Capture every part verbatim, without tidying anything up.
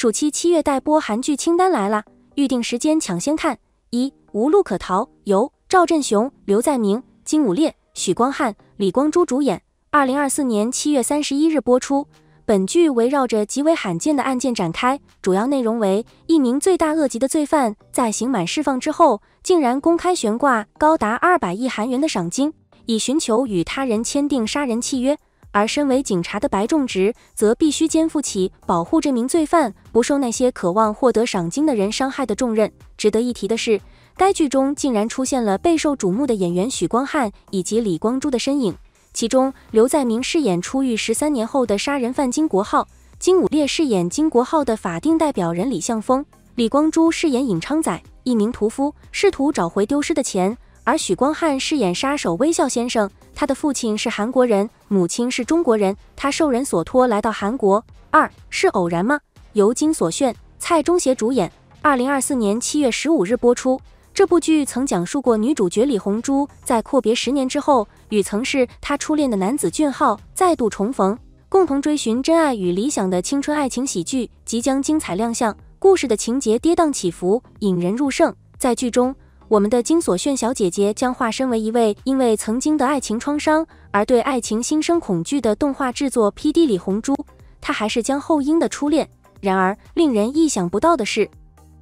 暑期七月待播韩剧清单来了，预定时间抢先看。一、无路可逃，由赵振雄、刘在明、金武烈、许光汉、李光洙主演，二零二四年七月三十一日播出。本剧围绕着极为罕见的案件展开，主要内容为一名罪大恶极的罪犯在刑满释放之后，竟然公开悬挂高达二百亿韩元的赏金，以寻求与他人签订杀人契约。而身为警察的白种植则必须肩负起保护这名罪犯不受那些渴望获得赏金的人伤害的重任。值得一提的是，该剧中竟然出现了备受瞩目的演员许光汉以及李光洙的身影。其中，刘在明饰演出狱十三年后的杀人犯金国浩，金武烈饰演金国浩的法定代表人李相峰，李光洙饰演尹昌宰，一名屠夫，试图找回丢失的钱；而许光汉饰演杀手微笑先生，他的父亲是韩国人，母亲是中国人，他受人所托来到韩国。二、是偶然吗？由金所炫、蔡中协主演，二零二四年七月十五日播出。这部剧曾讲述过女主角李红珠在阔别十年之后，与曾是她初恋的男子俊浩再度重逢，共同追寻真爱与理想的青春爱情喜剧即将精彩亮相。故事的情节跌宕起伏，引人入胜。在剧中，我们的金所炫小姐姐将化身为一位因为曾经的爱情创伤而对爱情心生恐惧的动画制作 P D 李红珠，她还是江后英的初恋。然而，令人意想不到的是，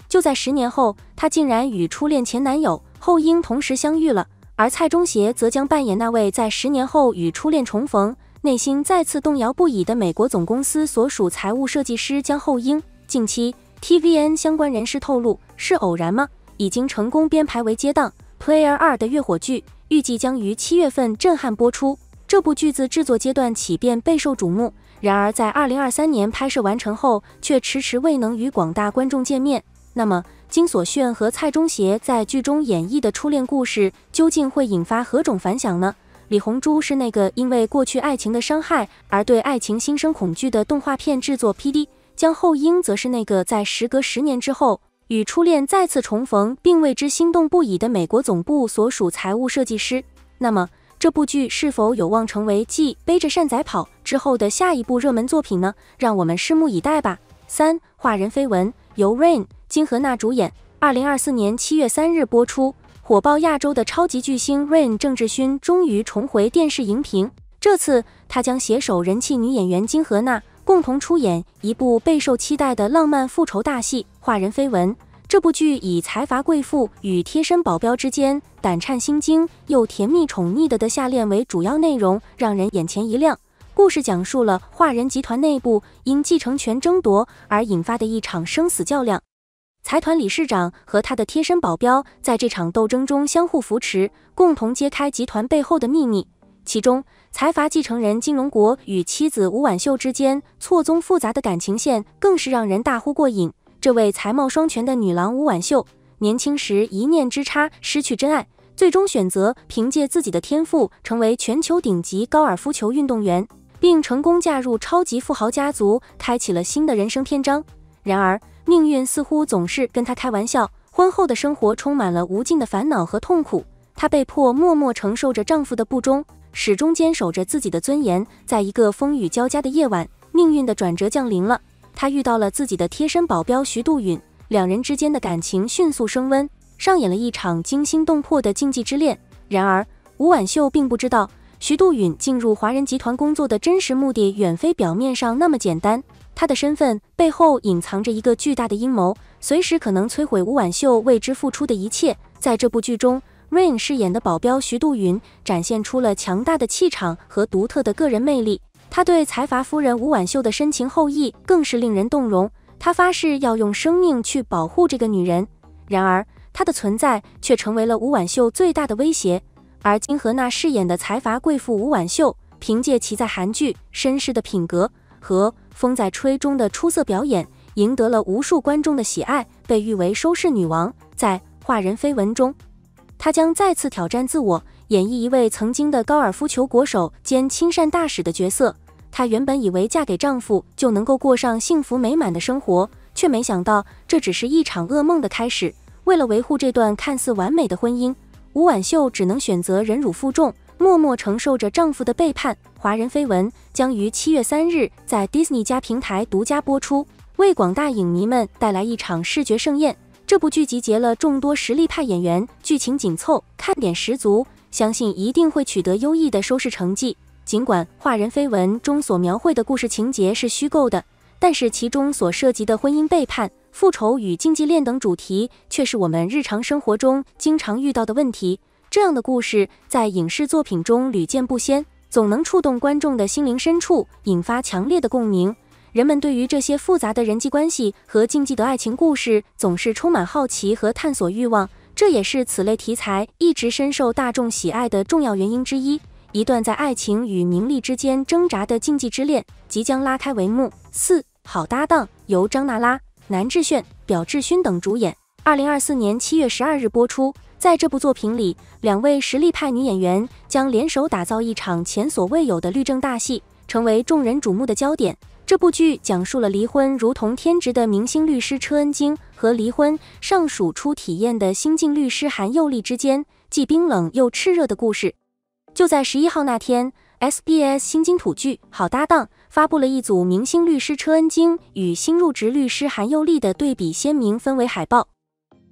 就在十年后，她竟然与初恋前男友后英同时相遇了。而蔡中协则将扮演那位在十年后与初恋重逢，内心再次动摇不已的美国总公司所属财务设计师江后英。近期 T V N 相关人士透露，是偶然吗？已经成功编排为接档 Player 二 的月火剧，预计将于七月份震撼播出。这部剧自制作阶段起便备受瞩目，然而在二零二三年拍摄完成后，却迟迟未能与广大观众见面。那么，金所炫和蔡中协在剧中演绎的初恋故事究竟会引发何种反响呢？李红珠是那个因为过去爱情的伤害而对爱情心生恐惧的动画片制作 P D， 江后英则是那个在时隔十年之后与初恋再次重逢并为之心动不已的美国总部所属财务设计师。那么，这部剧是否有望成为继《背着善仔跑》之后的下一部热门作品呢？让我们拭目以待吧。三、画人绯闻，由 Rain、金荷娜主演，二零二四年七月三日播出。火爆亚洲的超级巨星 Rain 郑智薰终于重回电视荧屏，这次他将携手人气女演员金荷娜共同出演一部备受期待的浪漫复仇大戏《画人绯闻》。这部剧以财阀贵妇与贴身保镖之间胆颤心惊又甜蜜宠溺的的下恋为主要内容，让人眼前一亮。故事讲述了画人集团内部因继承权争夺而引发的一场生死较量，财团理事长和他的贴身保镖在这场斗争中相互扶持，共同揭开集团背后的秘密。其中，财阀继承人金荣国与妻子吴婉秀之间错综复杂的感情线更是让人大呼过瘾。这位才貌双全的女郎吴婉秀，年轻时一念之差失去真爱，最终选择凭借自己的天赋成为全球顶级高尔夫球运动员，并成功嫁入超级富豪家族，开启了新的人生篇章。然而，命运似乎总是跟他开玩笑，婚后的生活充满了无尽的烦恼和痛苦。她被迫默默承受着丈夫的不忠，始终坚守着自己的尊严。在一个风雨交加的夜晚，命运的转折降临了，她遇到了自己的贴身保镖徐度允，两人之间的感情迅速升温，上演了一场惊心动魄的禁忌之恋。然而，吴婉秀并不知道，徐度允进入华人集团工作的真实目的远非表面上那么简单，他的身份背后隐藏着一个巨大的阴谋，随时可能摧毁吴婉秀为之付出的一切。在这部剧中， Rain 饰演的保镖徐度允展现出了强大的气场和独特的个人魅力，他对财阀夫人吴婉秀的深情厚谊更是令人动容，他发誓要用生命去保护这个女人。然而，他的存在却成为了吴婉秀最大的威胁。而金荷娜饰演的财阀贵妇吴婉秀，凭借其在韩剧绅士的品格和《风在吹》中的出色表演，赢得了无数观众的喜爱，被誉为收视女王。在《画人绯闻》中，她将再次挑战自我，演绎一位曾经的高尔夫球国手兼亲善大使的角色。她原本以为嫁给丈夫就能够过上幸福美满的生活，却没想到这只是一场噩梦的开始。为了维护这段看似完美的婚姻，吴婉秀只能选择忍辱负重，默默承受着丈夫的背叛。《华人绯闻》将于七月三日在 Disney 家平台独家播出。为广大影迷们带来一场视觉盛宴。这部剧集结了众多实力派演员，剧情紧凑，看点十足，相信一定会取得优异的收视成绩。尽管画人绯闻中所描绘的故事情节是虚构的，但是其中所涉及的婚姻背叛、复仇与禁忌恋等主题，却是我们日常生活中经常遇到的问题。这样的故事在影视作品中屡见不鲜，总能触动观众的心灵深处，引发强烈的共鸣。人们对于这些复杂的人际关系和禁忌的爱情故事总是充满好奇和探索欲望，这也是此类题材一直深受大众喜爱的重要原因之一。一段在爱情与名利之间挣扎的禁忌之恋即将拉开帷幕。四好搭档由张娜拉、南智炫、表智勋等主演，二零二四年七月十二日播出。在这部作品里，两位实力派女演员将联手打造一场前所未有的律政大戏，成为众人瞩目的焦点。这部剧讲述了离婚如同天职的明星律师车恩京和离婚尚属初体验的新晋律师韩佑利之间既冰冷又炽热的故事。就在十一号那天， S B S 新金土剧《好搭档》发布了一组明星律师车恩京与新入职律师韩佑利的对比鲜明氛围海报，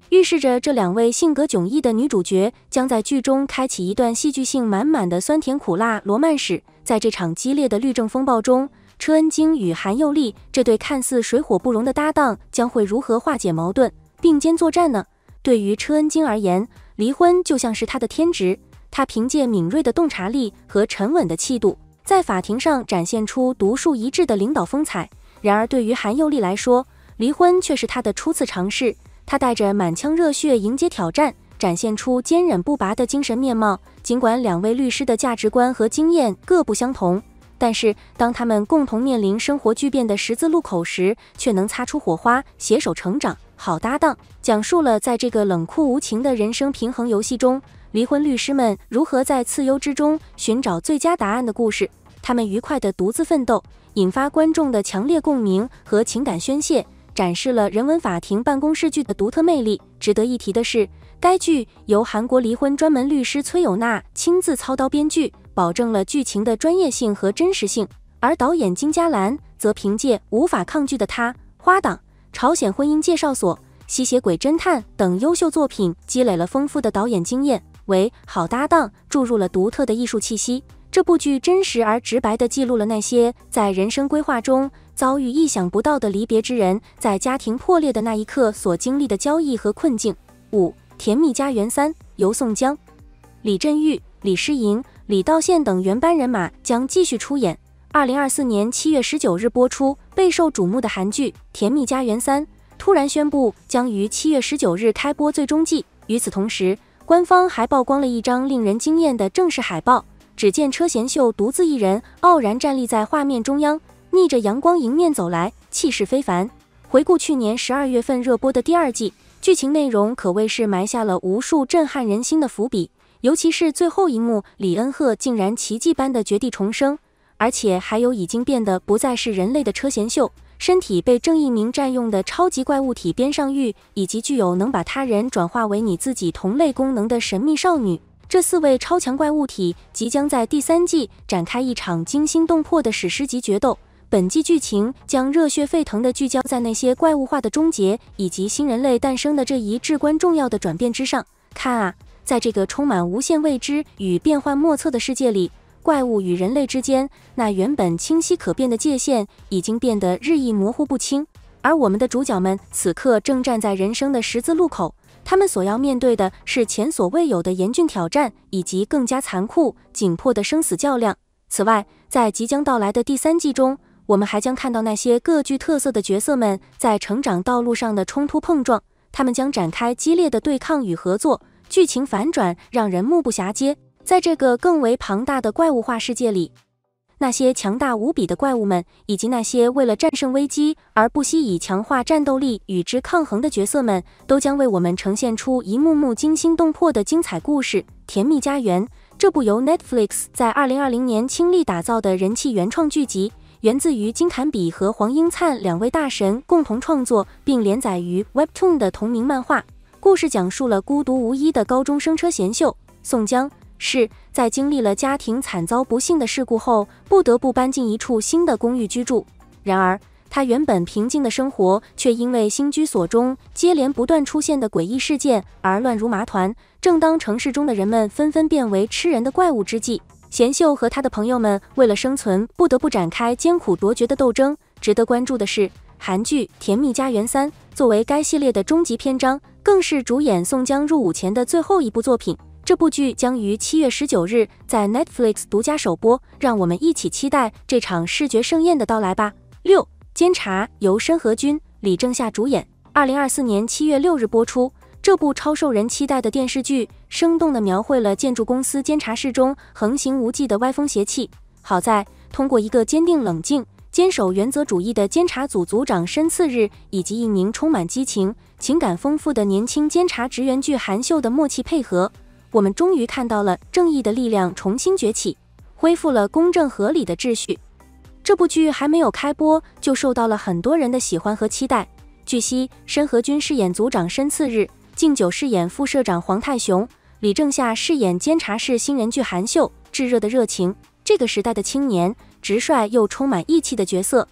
预示着这两位性格迥异的女主角将在剧中开启一段戏剧性满满的酸甜苦辣罗曼史。在这场激烈的律政风暴中，车恩京与韩佑利这对看似水火不容的搭档将会如何化解矛盾，并肩作战呢？对于车恩京而言，离婚就像是他的天职，他凭借敏锐的洞察力和沉稳的气度，在法庭上展现出独树一帜的领导风采。然而对于韩佑利来说，离婚却是他的初次尝试，他带着满腔热血迎接挑战，展现出坚韧不拔的精神面貌。尽管两位律师的价值观和经验各不相同，但是当他们共同面临生活巨变的十字路口时，却能擦出火花，携手成长。好搭档讲述了在这个冷酷无情的人生平衡游戏中，离婚律师们如何在刺忧之中寻找最佳答案的故事。他们愉快地独自奋斗，引发观众的强烈共鸣和情感宣泄，展示了人文法庭办公室剧的独特魅力。值得一提的是，该剧由韩国离婚专门律师崔友娜亲自操刀编剧，保证了剧情的专业性和真实性。而导演金嘉兰则凭借《无法抗拒的他》、《花党》、《朝鲜婚姻介绍所》、《吸血鬼侦探》等优秀作品积累了丰富的导演经验，为《好搭档》注入了独特的艺术气息。这部剧真实而直白地记录了那些在人生规划中遭遇意想不到的离别之人，在家庭破裂的那一刻所经历的交易和困境。五甜蜜家园三由宋江、李振玉、李诗莹、李道宪等原班人马将继续出演。二零二四年七月十九日播出。备受瞩目的韩剧《甜蜜家园三》突然宣布将于七月十九日开播最终季。与此同时，官方还曝光了一张令人惊艳的正式海报，只见车贤秀独自一人傲然站立在画面中央，逆着阳光迎面走来，气势非凡。回顾去年十二月份热播的第二季，剧情内容可谓是埋下了无数震撼人心的伏笔。尤其是最后一幕，李恩赫竟然奇迹般的绝地重生，而且还有已经变得不再是人类的车贤秀，身体被郑一鸣占用的超级怪物体边上玉，以及具有能把他人转化为你自己同类功能的神秘少女。这四位超强怪物体即将在第三季展开一场惊心动魄的史诗级决斗。本季剧情将热血沸腾地聚焦在那些怪物化的终结以及新人类诞生的这一至关重要的转变之上。看啊，在这个充满无限未知与变幻莫测的世界里，怪物与人类之间那原本清晰可辨的界限已经变得日益模糊不清。而我们的主角们此刻正站在人生的十字路口，他们所要面对的是前所未有的严峻挑战，以及更加残酷紧迫的生死较量。此外，在即将到来的第三季中，我们还将看到那些各具特色的角色们在成长道路上的冲突碰撞，他们将展开激烈的对抗与合作。剧情反转让人目不暇接，在这个更为庞大的怪物化世界里，那些强大无比的怪物们，以及那些为了战胜危机而不惜以强化战斗力与之抗衡的角色们，都将为我们呈现出一幕幕惊心动魄的精彩故事。《甜蜜家园》这部由 Netflix 在二零二零年倾力打造的人气原创剧集，源自于金坎比和黄英灿两位大神共同创作并连载于 Webtoon 的同名漫画。故事讲述了孤独无依的高中生车贤秀、宋江是在经历了家庭惨遭不幸的事故后，不得不搬进一处新的公寓居住。然而，他原本平静的生活却因为新居所中接连不断出现的诡异事件而乱如麻团。正当城市中的人们纷纷变为吃人的怪物之际，贤秀和他的朋友们为了生存不得不展开艰苦卓绝的斗争。值得关注的是，韩剧《甜蜜家园三》作为该系列的终极篇章，更是主演宋江入伍前的最后一部作品。这部剧将于七月十九日在 Netflix 独家首播，让我们一起期待这场视觉盛宴的到来吧。六、监察由申河均、李正夏主演，二零二四年七月六日播出。这部超受人期待的电视剧，生动地描绘了建筑公司监察室中横行无忌的歪风邪气。好在，通过一个坚定冷静、坚守原则主义的监察组组长申次日，以及一名充满激情、情感丰富的年轻监察职员具韩秀的默契配合，我们终于看到了正义的力量重新崛起，恢复了公正合理的秩序。这部剧还没有开播就受到了很多人的喜欢和期待。据悉，申河均饰演组长申次日，敬久饰演副社长黄泰雄，李正夏饰演监察室新人具韩秀。炙热的热情，这个时代的青年，直率又充满义气的角色，